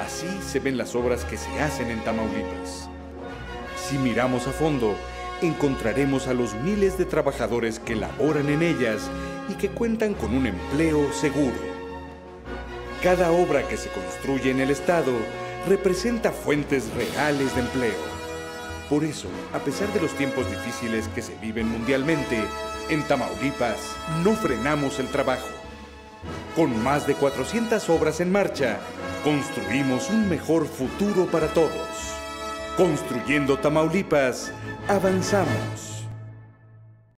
Así se ven las obras que se hacen en Tamaulipas. Si miramos a fondo, encontraremos a los miles de trabajadores que laboran en ellas y que cuentan con un empleo seguro. Cada obra que se construye en el estado representa fuentes reales de empleo. Por eso, a pesar de los tiempos difíciles que se viven mundialmente, en Tamaulipas no frenamos el trabajo. Con más de 400 obras en marcha, construimos un mejor futuro para todos. Construyendo Tamaulipas, avanzamos.